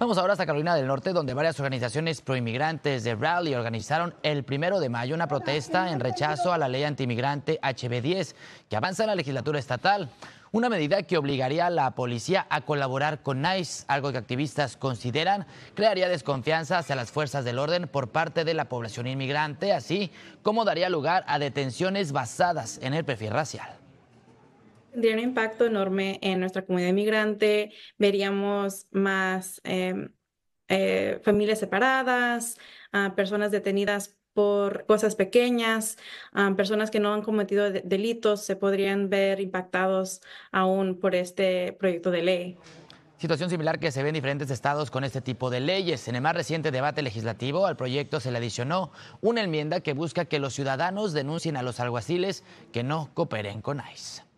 Vamos ahora hasta Carolina del Norte, donde varias organizaciones proinmigrantes de Raleigh organizaron el 1 de mayo una protesta en rechazo a la ley antimigrante HB10 que avanza en la legislatura estatal. Una medida que obligaría a la policía a colaborar con ICE, algo que activistas consideran crearía desconfianza hacia las fuerzas del orden por parte de la población inmigrante, así como daría lugar a detenciones basadas en el perfil racial. Tendría un impacto enorme en nuestra comunidad inmigrante, veríamos más familias separadas, personas detenidas por cosas pequeñas, personas que no han cometido delitos se podrían ver impactados aún por este proyecto de ley. Situación similar que se ve en diferentes estados con este tipo de leyes. En el más reciente debate legislativo, al proyecto se le adicionó una enmienda que busca que los ciudadanos denuncien a los alguaciles que no cooperen con ICE.